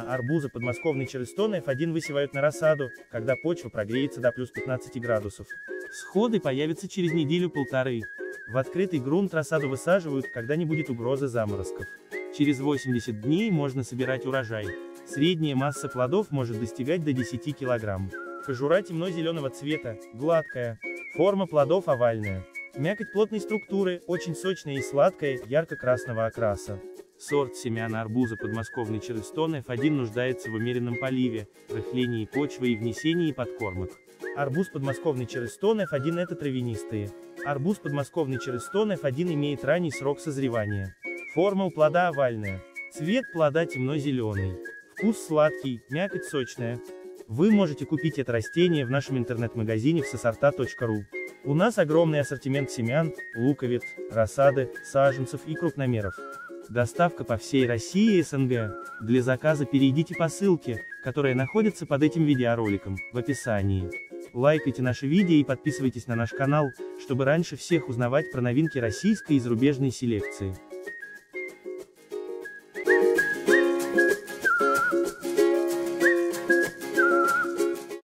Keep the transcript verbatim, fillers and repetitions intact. зерна, арбузы подмосковный Чарльстон эф один высевают на рассаду, когда почва прогреется до плюс пятнадцати градусов. Всходы появятся через неделю-полторы. В открытый грунт рассаду высаживают, когда не будет угрозы заморозков. Через восемьдесят дней можно собирать урожай. Средняя масса плодов может достигать до десяти килограмм. Кожура темно-зеленого цвета, гладкая. Форма плодов овальная. Мякоть плотной структуры, очень сочная и сладкая, ярко-красного окраса. Сорт семян арбуза подмосковный Чарльстон эф один нуждается в умеренном поливе, рыхлении почвы и внесении подкормок. Арбуз подмосковный Чарльстон эф один – это травянистые. Арбуз подмосковный Чарльстон эф один имеет ранний срок созревания. Форма у плода овальная. Цвет плода темно-зеленый. Вкус сладкий, мякоть сочная. Вы можете купить это растение в нашем интернет-магазине в эс е сорта точка ру. У нас огромный ассортимент семян, луковиц, рассады, саженцев и крупномеров. Доставка по всей России и СНГ. Для заказа перейдите по ссылке, которая находится под этим видеороликом, в описании. Лайкайте наши видео и подписывайтесь на наш канал, чтобы раньше всех узнавать про новинки российской и зарубежной селекции.